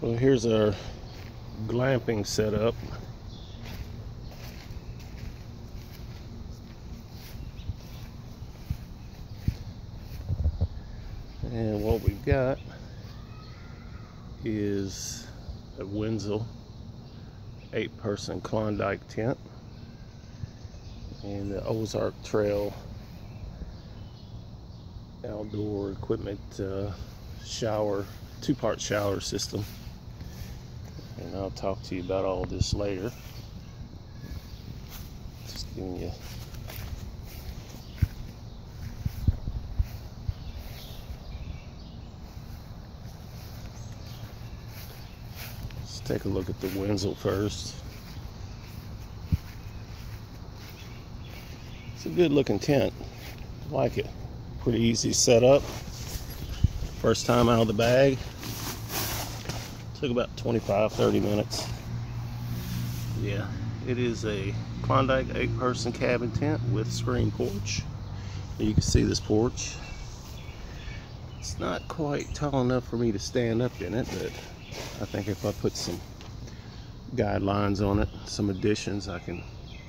Well, here's our glamping setup. And what we've got is a Wenzel 8-person Klondike tent and the Ozark Trail outdoor equipment shower, 2-part shower system. And I'll talk to you about all this later. Just giving you take a look at the Wenzel first. It's a good looking tent. I like it. Pretty easy setup. First time out of the bag. Took about 25-30 minutes. Yeah, it is a Klondike 8-person cabin tent with screen porch. You can see this porch. It's not quite tall enough for me to stand up in it, but I think if I put some guidelines on it, some additions, I can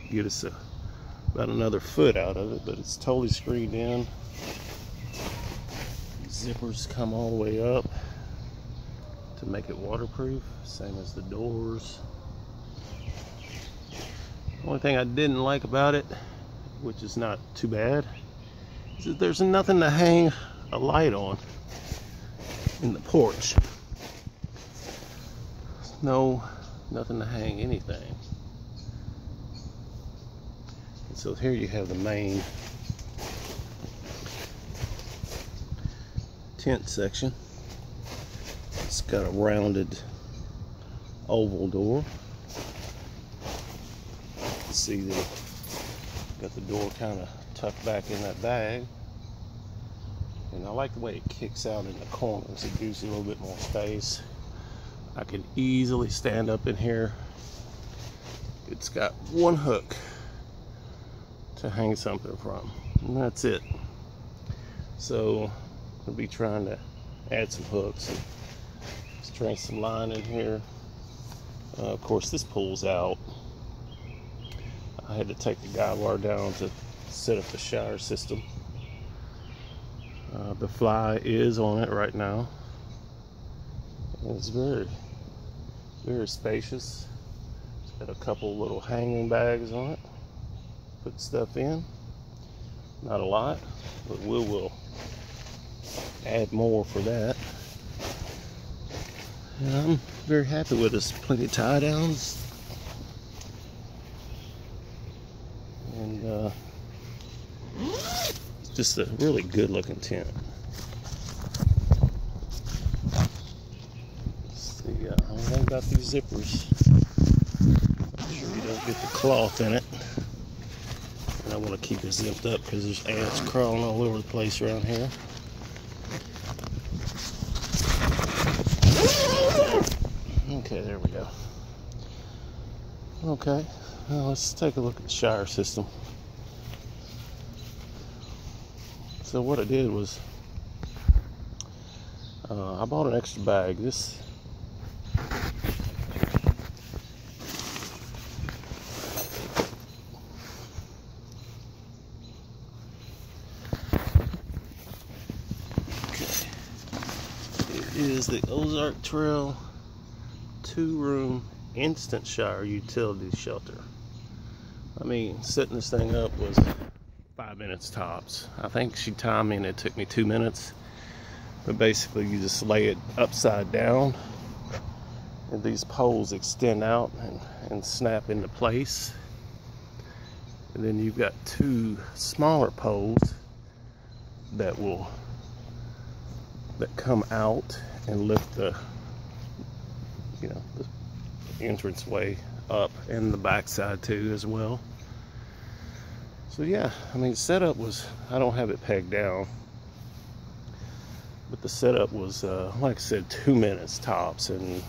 get us about another foot out of it. But it's totally screened in. Zippers come all the way up to make it waterproof, same as the doors. Only thing I didn't like about it, which is not too bad, is that there's nothing to hang a light on in the porch. No, nothing to hang anything. And so here you have the main tent section. It's got a rounded oval door. You can see that got the door kind of tucked back in that bag. And I like the way it kicks out in the corners. It gives you a little bit more space. I can easily stand up in here. It's got one hook to hang something from, and that's it. So I'll be trying to add some hooks and string some line in here. Of course, this pulls out. I had to take the guy wire down to set up the shower system. The fly is on it right now. It's very, very spacious. It's got a couple little hanging bags on it. Put stuff in. Not a lot, but we will add more for that. And I'm very happy with this. Plenty of tie downs. And it's just a really good looking tent. About these zippers. Make sure you don't get the cloth in it. And I want to keep it zipped up because there's ants crawling all over the place around here. Okay, there we go. Okay, now let's take a look at the shower system. So what I did was I bought an extra bag. This is the Ozark Trail 2-room instant shower utility shelter. I mean, setting this thing up was 5 minutes tops. I think she timed me and it took me 2 minutes. But basically you just lay it upside down and these poles extend out and snap into place. And then you've got 2 smaller poles that come out and lift the entranceway up and the backside too as well. So yeah, I mean, setup was, I don't have it pegged down, but the setup was like I said, 2 minutes tops. And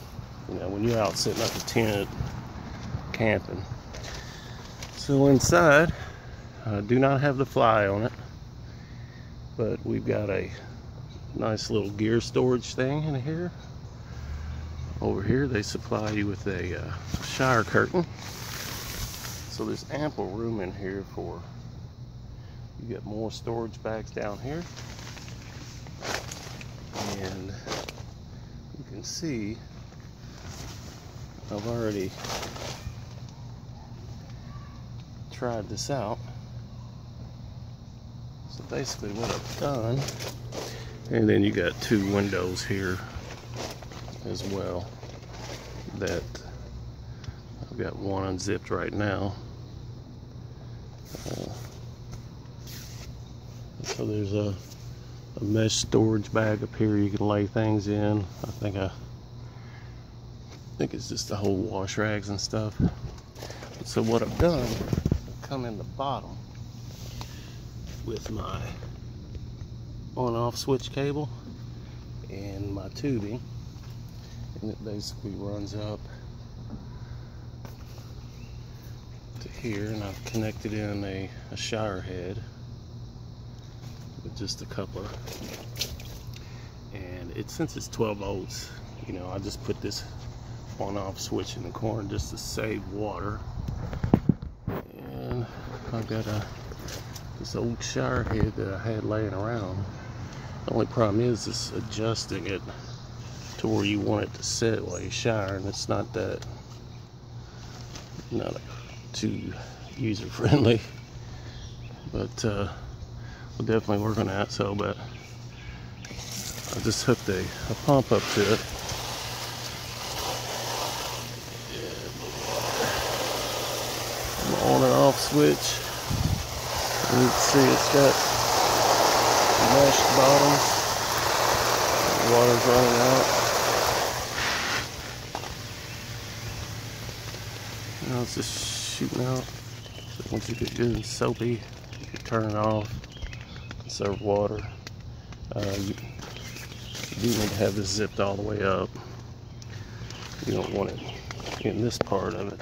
you know, when you're out setting up a tent camping. So inside, I do not have the fly on it, but we've got a nice little gear storage thing in here. Over here they supply you with a shower curtain, so there's ample room in here for you. Get more storage bags down here, and you can see I've already tried this out. So basically what I've done, and then you got two windows here as well that I've got one unzipped right now. So there's a mesh storage bag up here you can lay things in. I think it's just the whole wash rags and stuff. So what I've done, I've come in the bottom with my on-off switch cable and my tubing, and it basically runs up to here, and I've connected in a shower head with just a coupler, and since it's 12 volts, you know, I just put this on-off switch in the corner just to save water. And I've got this old shower head that I had laying around. The only problem is adjusting it to where you want it to sit while you shower, and it's not too user friendly, but we'll definitely work on that. So, but I just hooked a pump up to it. On and off switch. And you can see it's got mesh bottom. Water's running out. Now it's just shooting out. So once you get good and soapy, you can turn it off and serve water. You do need to have this zipped all the way up. You don't want it in this part of it.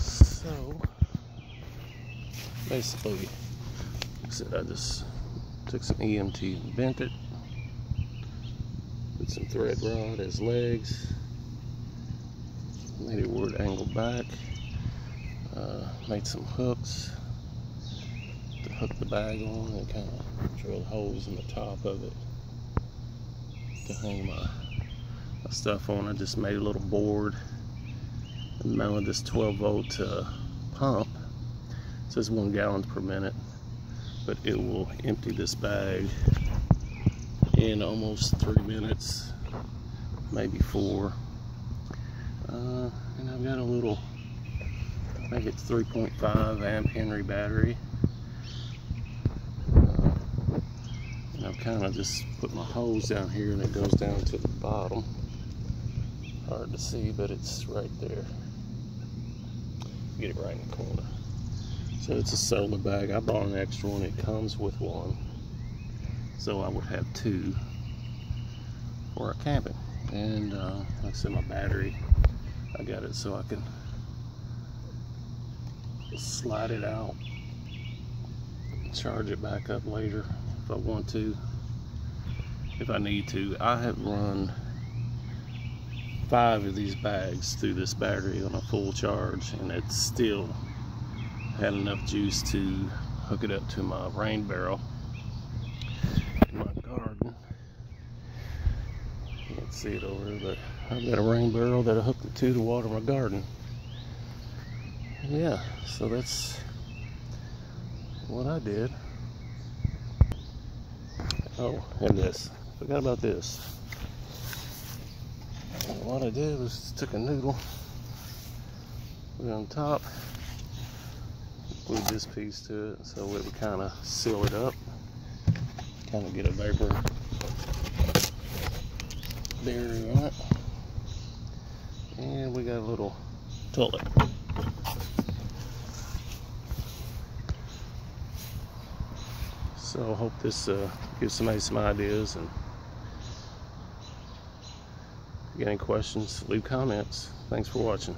So basically, like I said, I just took some EMT and bent it. Put some thread rod as legs. Made it where it angled back. Made some hooks to hook the bag on, and kind of drilled holes in the top of it to hang my stuff on. I just made a little board and mounted this 12 volt pump. It says 1 gallon per minute, but it will empty this bag in almost 3 minutes, maybe 4. And I've got a little, I think it's 3.5 amp Henry battery, and I've kind of just put my hose down here, and it goes down to the bottom. Hard to see, but it's right there. Get it right in the corner. So it's a solar bag. I bought an extra one. It comes with one, so I would have two for our camping. And like I said, my battery, I got it so I can slide it out, charge it back up later if I want to, if I need to. I have run 5 of these bags through this battery on a full charge, and it still had enough juice to hook it up to my rain barrel in my garden. You can't see it over there, but I've got a rain barrel that I hooked it to water my garden. Yeah, so that's what I did. Oh, and this, forgot about this. What I did was just took a noodle, put it on top, glued this piece to it so it would kind of seal it up, kind of get a vapor barrier on it, and we got a little toilet. So I hope this gives somebody some ideas, and if you got any questions, leave comments. Thanks for watching.